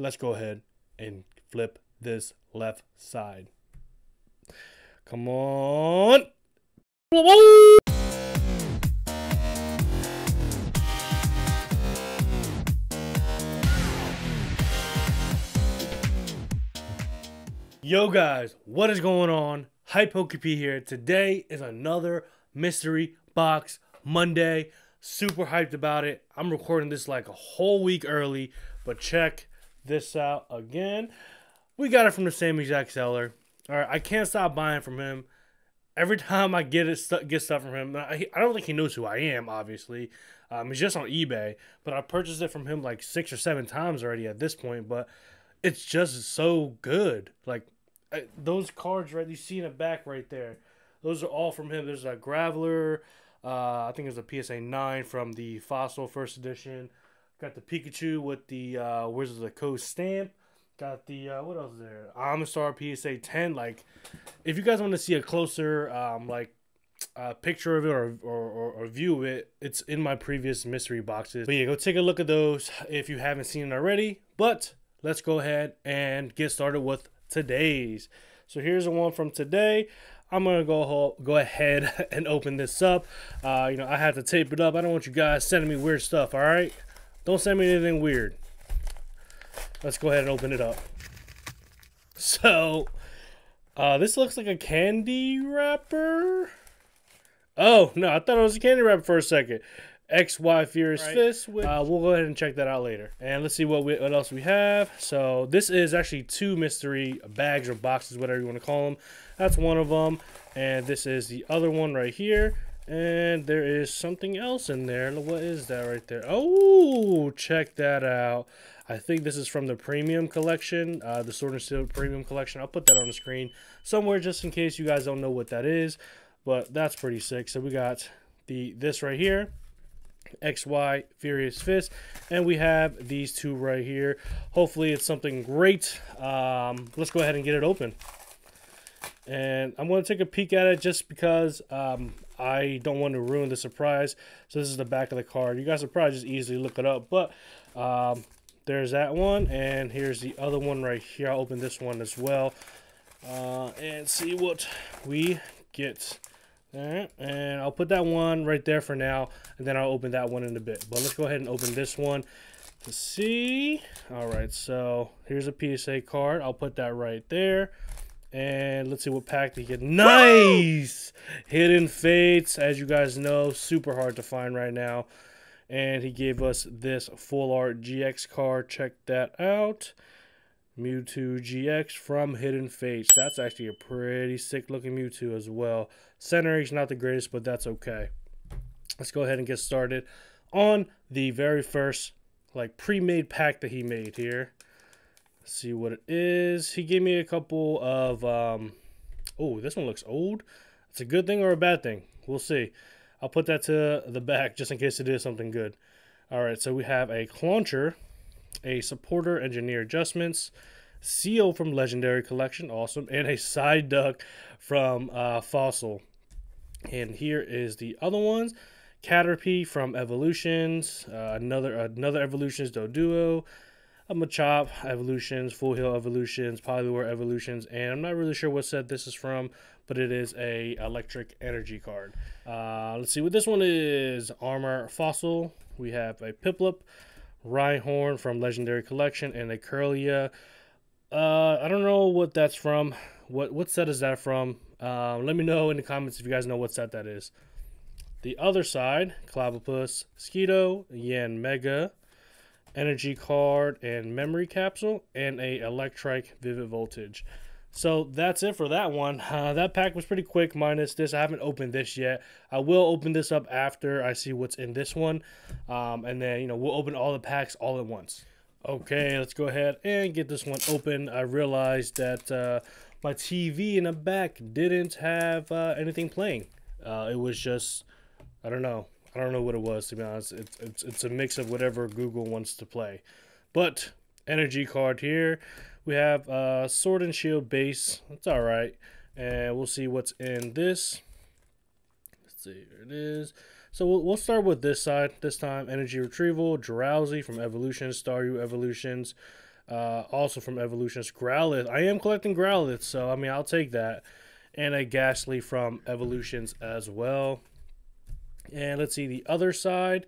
let's go ahead and flip this left side. Come on. Yo guys, what is going on? Hype Poke Pete here. Today is another Mystery Box Monday. Super hyped about it. I'm recording this like a whole week early, but check this out again. We got it from the same exact seller. All right, I can't stop buying from him. Every time I get stuff from him, I don't think he knows who I am, obviously. He's just on eBay, but I purchased it from him like 6 or 7 times already at this point, but it's just so good. Like, those cards, right, you see in the back right there, those are all from him. There's a Graveler. I think it was a PSA 9 from the Fossil First Edition. Got the Pikachu with the Wizards of the Coast stamp. Got the, what else is there? Omastar PSA 10. Like, if you guys want to see a closer, like, picture of it or view of it, it's in my previous mystery boxes. But yeah, go take a look at those if you haven't seen it already. But let's go ahead and get started with today's. So here's the one from today. I'm gonna go ahead and open this up. You know, I have to tape it up. I don't want you guys sending me weird stuff. All right, don't send me anything weird. Let's go ahead and open it up. So, this looks like a candy wrapper. Oh no, I thought it was a candy wrapper for a second. XY Furious Fist. We'll go ahead and check that out later. And let's see what else we have. So this is actually 2 mystery bags or boxes, whatever you want to call them. That's one of them. And this is the other one right here. And there is something else in there. What is that right there? Oh, check that out. I think this is from the premium collection, the Sword and Shield premium collection. I'll put that on the screen somewhere just in case you guys don't know what that is. But that's pretty sick. So we got this right here. XY Furious Fist, and we have these 2 right here. Hopefully it's something great. Let's go ahead and get it open, and I'm going to take a peek at it just because I don't want to ruin the surprise. So this is the back of the card. You guys will probably just easily look it up, but there's that one, and here's the other one right here. I'll open this one as well and see what we get. All right, and I'll put that one right there for now, and then I'll open that one in a bit. But let's go ahead and open this one to see. All right, so here's a PSA card. I'll put that right there, and let's see what pack they get. Nice! Woo! Hidden Fates, as you guys know, super hard to find right now. And he gave us this full art GX card. Check that out. Mewtwo GX from Hidden Fates. That's actually a pretty sick looking Mewtwo as well. Centering's not the greatest, but that's okay. Let's go ahead and get started on the very first like pre-made pack that he made here. Let's see what it is. He gave me a couple of oh, this one looks old. It's a good thing or a bad thing, we'll see. I'll put that to the back just in case it is something good. All right, so we have a Clauncher, a supporter engineer adjustments, Seal from Legendary Collection, awesome, and a Psyduck from Fossil. And here is the other ones. Caterpie from Evolutions, another Evolutions Doduo, a Machop Evolutions, Full Heal Evolutions, Polywar Evolutions, and I'm not really sure what set this is from, but it is a electric energy card. Let's see what this one is. Armor Fossil. We have a Piplup, Rhyhorn from Legendary Collection, and a Curlia. I don't know what that's from. What set is that from? Let me know in the comments if you guys know what set that is. The other side, Clavipus, Skeeto, Yanmega, Energy Card, and Memory Capsule, and a Electric Vivid Voltage. So that's it for that one. That pack was pretty quick minus this. I haven't opened this yet. I will open this up after I see what's in this one. And then, you know, we'll open all the packs all at once. Okay, let's go ahead and get this one open. I realized that my TV in the back didn't have anything playing. It was just, I don't know what it was, to be honest. It's a mix of whatever Google wants to play. But energy card here. We have Sword and Shield base. That's all right. And we'll see what's in this. Let's see. Here it is. So we'll start with this side this time. Energy Retrieval, Drowzee from Evolutions, Staryu Evolutions, Also from Evolutions, Growlithe. I am collecting Growlithe, so I mean, I'll take that. And a Gastly from Evolutions as well. And let's see the other side.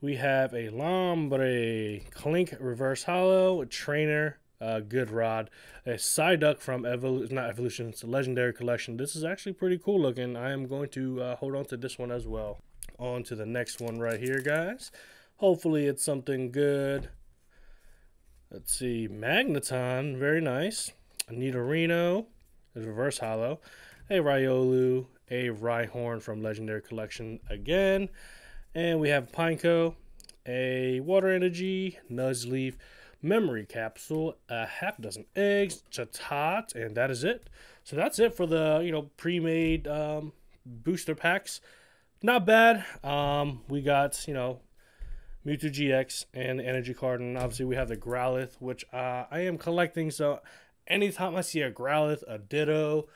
We have a Lombre, Clink Reverse Hollow, a Trainer, Good Rod, a Psyduck from not Evolutions, Legendary Collection. This is actually pretty cool looking. I am going to hold on to this one as well. On to the next one right here, guys. Hopefully it's something good. Let's see, Magneton, very nice. A Nidorino, a Reverse Hollow, a Riolu, a Rhyhorn from Legendary Collection again. And we have Pineco, a Water Energy, Nuzleaf, Memory Capsule, a half dozen eggs, Chatot, and that is it. So that's it for the, you know, pre-made booster packs. Not bad. We got, you know, Mewtwo GX and the energy card, and obviously we have the Growlithe, which I am collecting. So anytime I see a Growlithe, a Ditto,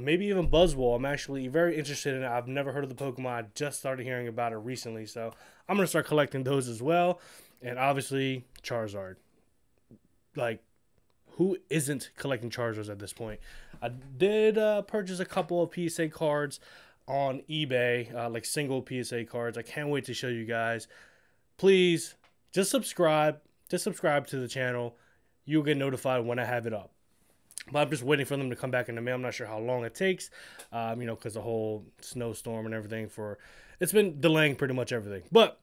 maybe even Buzzwole, I'm actually very interested in it. I've never heard of the Pokemon. I just started hearing about it recently, so I'm gonna start collecting those as well. And obviously Charizard. Like, who isn't collecting Charizards at this point? I did purchase a couple of PSA cards on eBay, like single PSA cards. I can't wait to show you guys. Please just subscribe. Just subscribe to the channel. You'll get notified when I have it up. But I'm just waiting for them to come back in the mail. I'm not sure how long it takes, you know, because the whole snowstorm and everything for... It's been delaying pretty much everything. But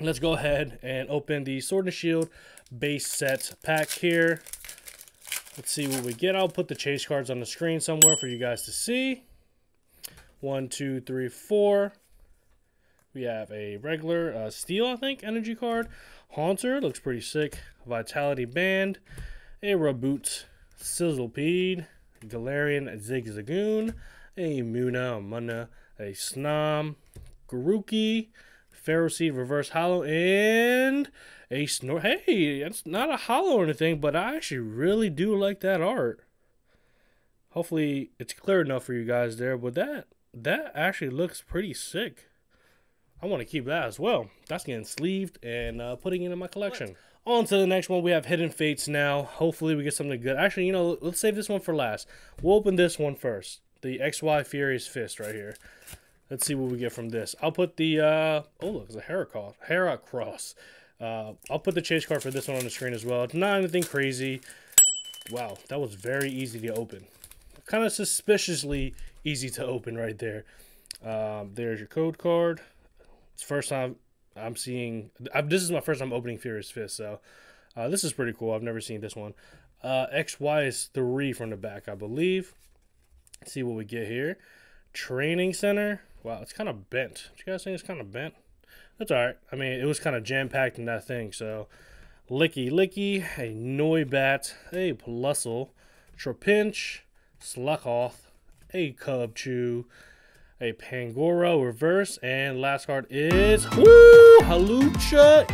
let's go ahead and open the Sword and Shield base set pack here. Let's see what we get. I'll put the chase cards on the screen somewhere for you guys to see. 1, 2, 3, 4. We have a regular Steel, I think, energy card. Haunter, looks pretty sick. Vitality Band. A Raboot. Sizzlepeed, Galarian Zigzagoon, a Munna, a Snom, Garuki, Ferroseed Reverse Hollow, and a Snor. Hey, it's not a hollow or anything, but I actually really do like that art. Hopefully it's clear enough for you guys there, but that actually looks pretty sick. I want to keep that as well. That's getting sleeved and putting it in my collection. What? On to the next one. We have Hidden Fates now. Hopefully we get something good. Actually, you know, let's save this one for last. We'll open this one first. The XY Furious Fist right here. Let's see what we get from this. I'll put the... oh, look, it's a Heracross. I'll put the chase card for this one on the screen as well. It's not anything crazy. Wow, that was very easy to open. Kind of suspiciously easy to open right there. There's your code card. It's first time... I'm seeing... this is my first time opening Furious Fist, so this is pretty cool. I've never seen this one. XY is 3 from the back, I believe. Let's see what we get here. Training Center. Wow, it's kind of bent. Did you guys think it's kind of bent? That's all right. I mean, it was kind of jam-packed in that thing, so... Licky, a Noibat, a Plusle, Trapinch, Slukoth, a Cubchoo, a Pangoro reverse, and last card is Halucha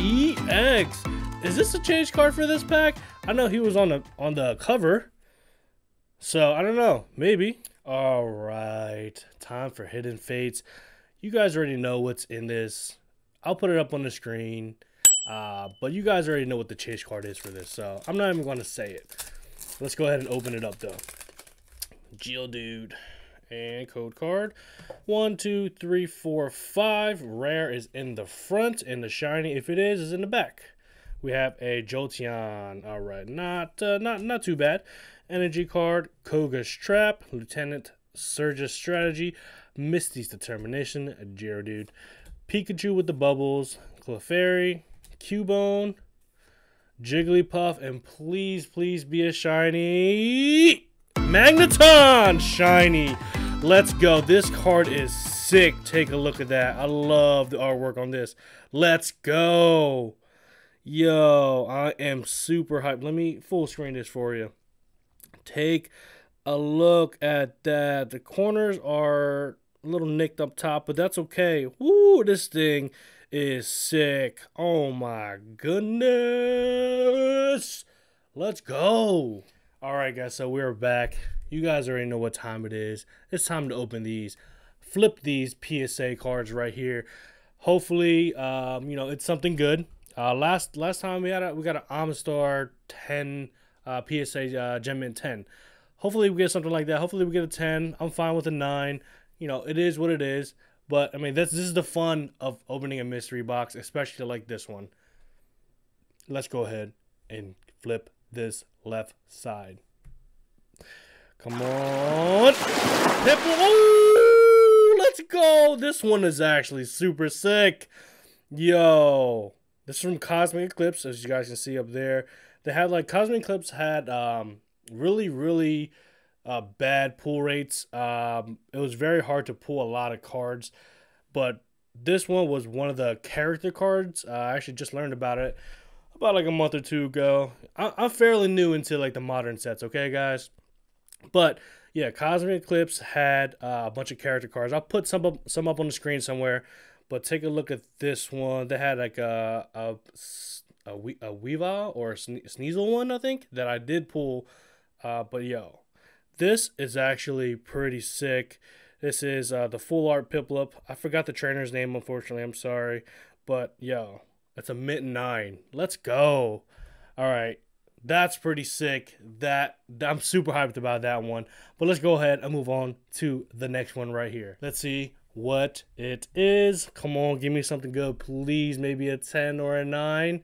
EX. Is this a change card for this pack? I know he was on the cover, so I don't know. Maybe. All right, time for Hidden Fates. You guys already know what's in this. I'll put it up on the screen, but you guys already know what the chase card is for this, so I'm not even going to say it. Let's go ahead and open it up though. Geodude. And code card. 1, 2, 3, 4, 5. Rare is in the front, and the shiny, if it is in the back. We have a Jolteon. All right, not too bad. Energy card, Koga's Trap, Lieutenant Surge's Strategy, Misty's Determination, Geodude, Pikachu with the bubbles, Clefairy, Cubone, Jigglypuff, and please be a shiny. Magneton shiny. Let's go. This card is sick. Take a look at that. I love the artwork on this. Let's go. Yo, I am super hyped. Let me full screen this for you. Take a look at that. The corners are a little nicked up top, but that's okay. Woo, this thing is sick. Oh my goodness. Let's go. All right, guys, so we're back. You guys already know what time it is. It's time to open these. Flip these PSA cards right here. Hopefully, you know, it's something good. Last time we got an Omastar 10 PSA Gem Mint 10. Hopefully we get something like that. Hopefully we get a 10. I'm fine with a 9. You know, it is what it is. But I mean, this is the fun of opening a mystery box, especially like this one. Let's go ahead and flip this left side. Come on. Ooh, let's go. This one is actually super sick. Yo. This is from Cosmic Eclipse, as you guys can see up there. They had, like, Cosmic Eclipse had really bad pull rates. It was very hard to pull a lot of cards. But this one was one of the character cards. I actually just learned about it about, like, a month or two ago. I'm fairly new into, like, the modern sets, okay, guys? But yeah, Cosmic Eclipse had a bunch of character cards. I'll put some up on the screen somewhere. But take a look at this one. They had like a Weavile or a Sneasel one, I think, that I did pull. But yo, this is actually pretty sick. This is the full art Piplup. I forgot the trainer's name, unfortunately. I'm sorry. But yo, it's a mint 9. Let's go. All right. That's pretty sick. That I'm super hyped about that one. But let's go ahead and move on to the next one right here. Let's see what it is. Come on, give me something good, please. Maybe a 10 or a 9.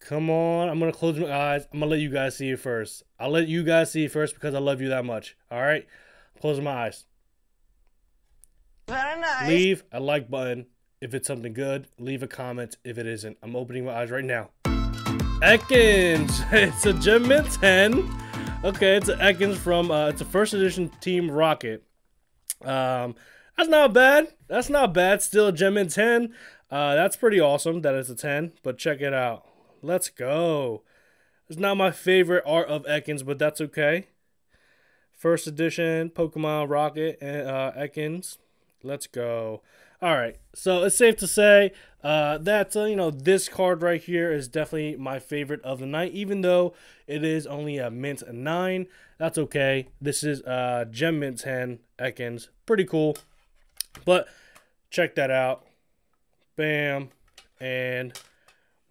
Come on. I'm gonna close my eyes. I'm gonna let you guys see it first. I'll let you guys see it first because I love you that much. All right, closing my eyes. Leave a like button if it's something good. Leave a comment if it isn't. I'm opening my eyes right now. Ekans, it's a Gem Mint 10. Okay, it's an Ekans from it's a first edition Team Rocket. That's not bad. That's not bad. Still Gem Mint 10. That's pretty awesome that it's a 10, but check it out. Let's go. It's not my favorite art of Ekans, but that's okay. First edition Pokemon Rocket and Ekans. Let's go. All right. So it's safe to say that, you know, this card right here is definitely my favorite of the night, even though it is only a mint 9. That's okay. This is Gem Mint 10 Ekans. Pretty cool. But check that out. Bam and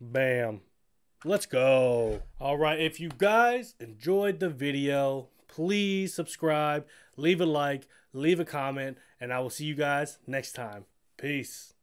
bam. Let's go. All right. If you guys enjoyed the video, please subscribe, leave a like, leave a comment, and I will see you guys next time. Peace.